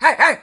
hey!